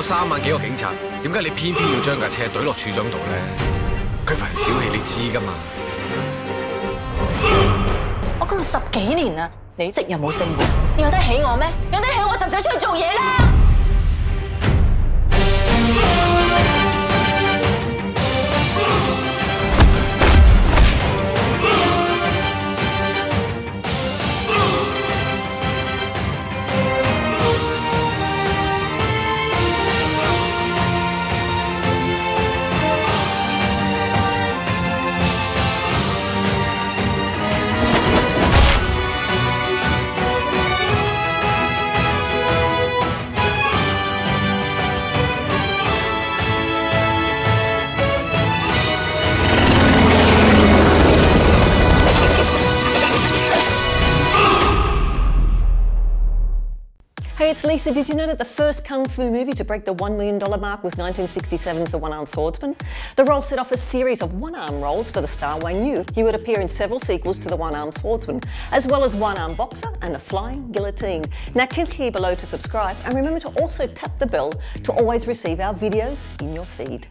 夠3萬幾個警察，點解你偏偏要將架車懟落處長度咧？佢份人小氣，你知㗎嘛？我跟佢10幾年啦，你職又冇升過，你養得起我咩？養得起我就唔使出去做嘢啦！ Hey, it's Lisa. Did you know that the first kung fu movie to break the $1 million mark was 1967's The One-Armed Swordsman? The role set off a series of one-arm roles for the star Wayne Yu. He would appear in several sequels to The One-Armed Swordsman, as well as One-Armed Boxer and The Flying Guillotine. Now click here below to subscribe and remember to also tap the bell to always receive our videos in your feed.